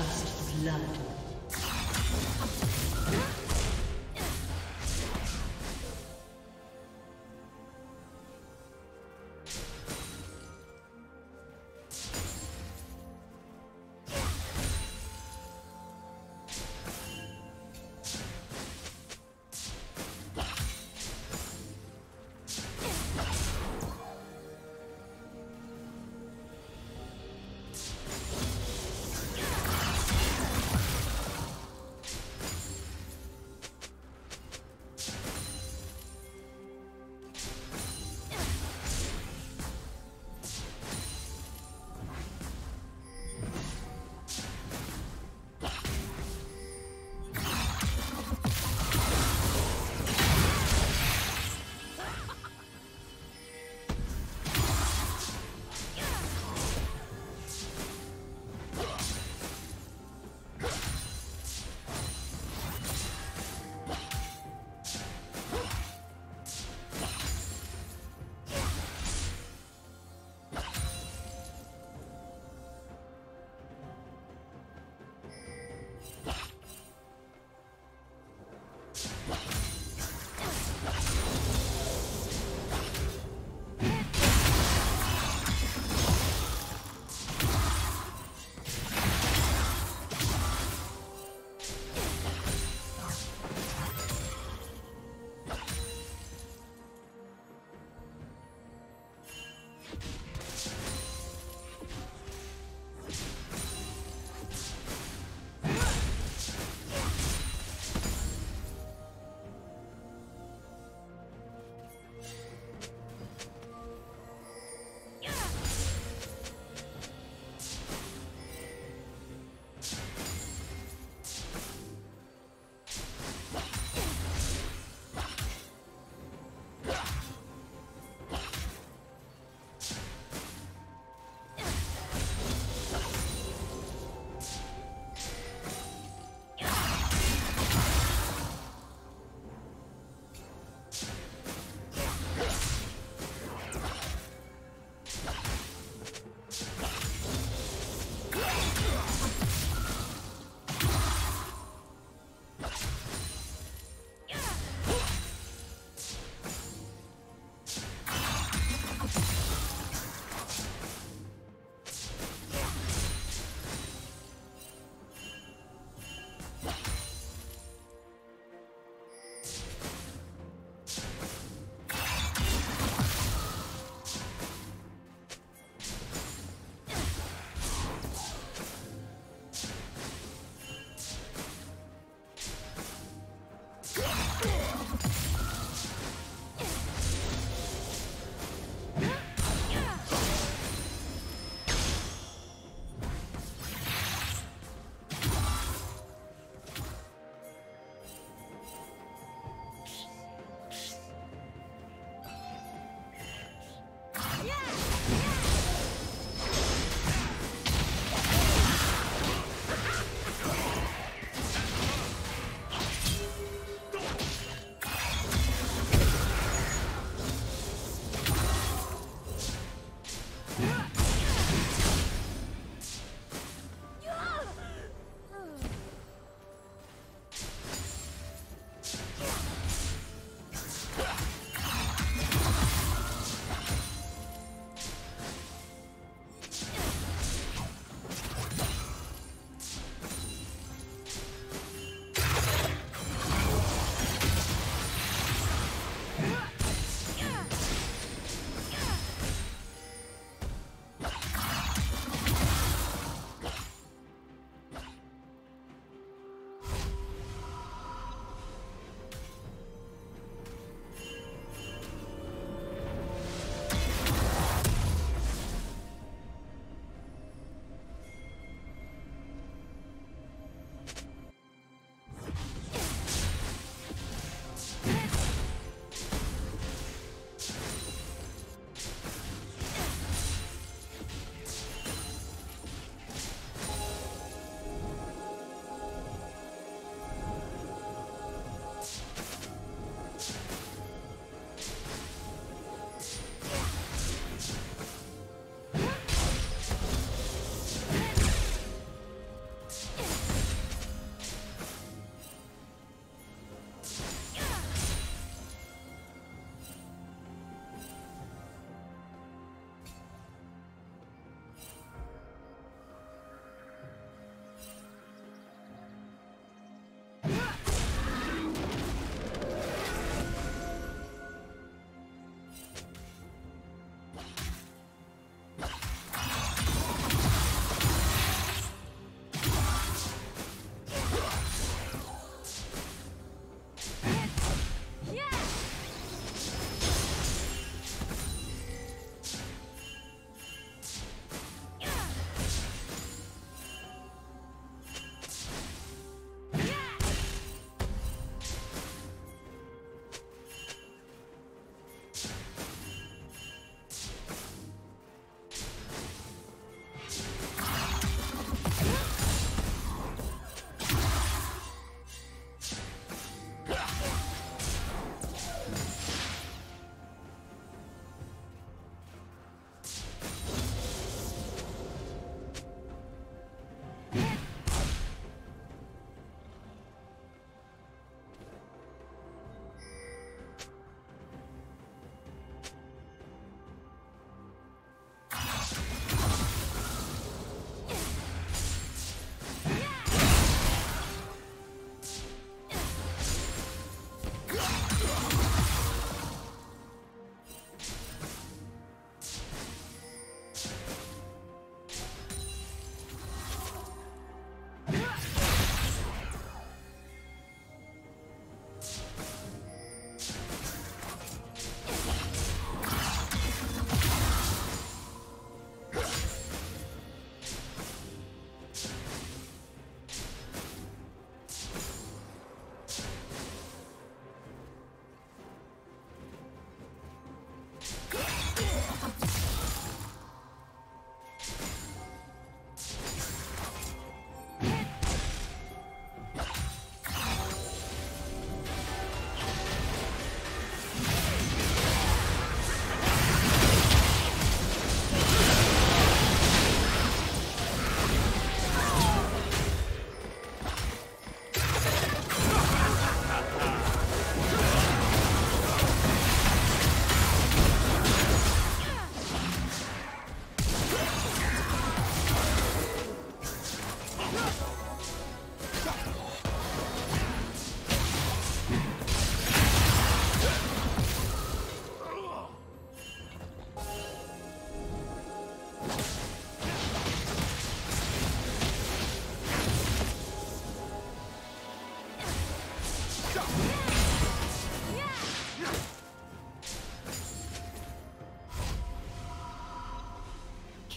First blood.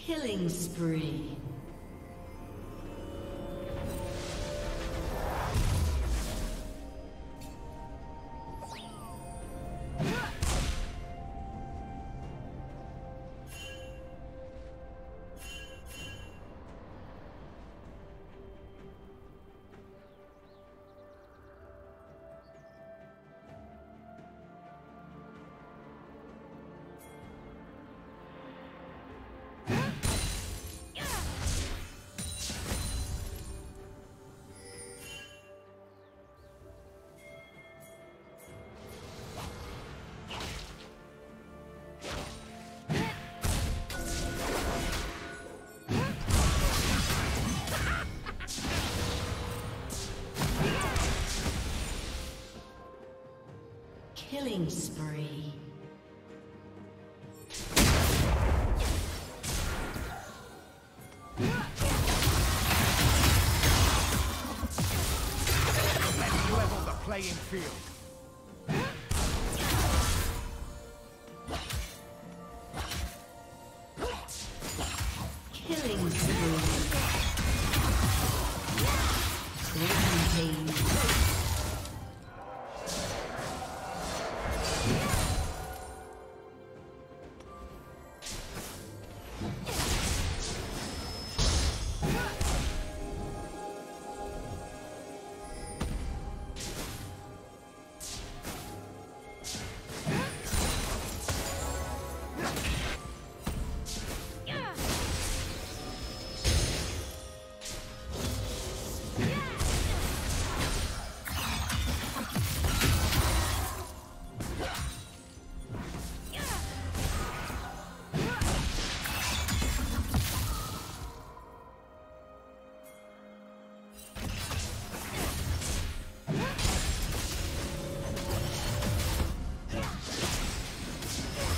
Killing spree. Killing spree. Let's level the playing field.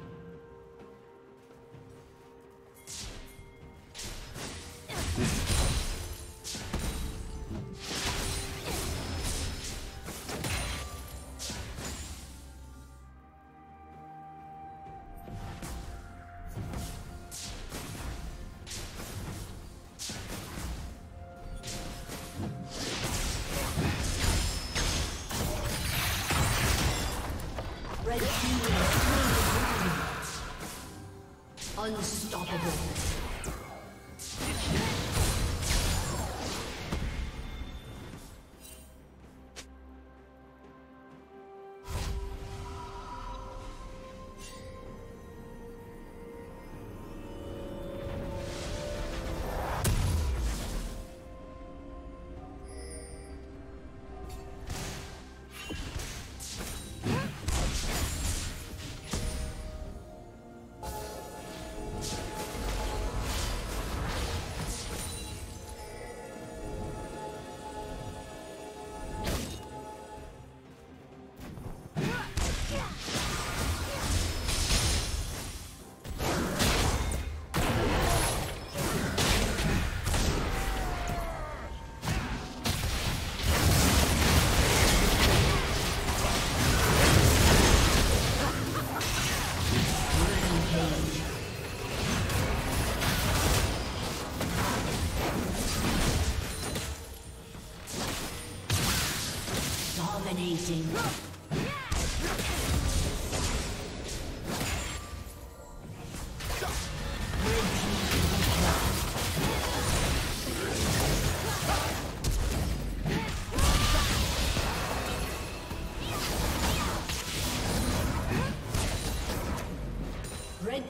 Dominating. Red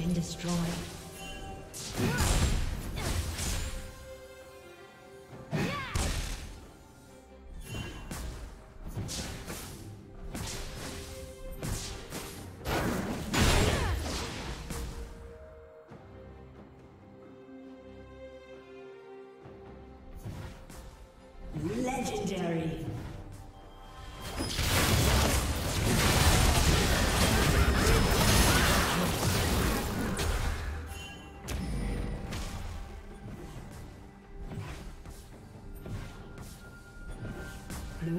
been destroyed. Legendary. Blue